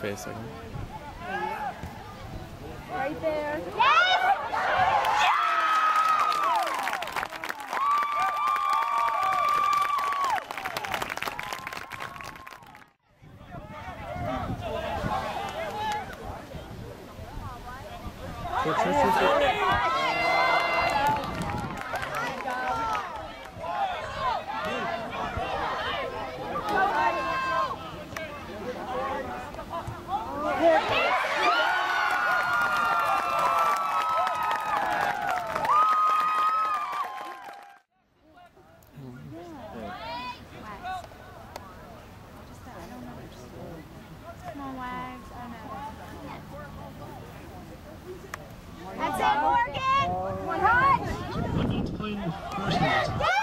facing. Right there. Yes! That's it, Morgan! One touch! Looking to play in the first match.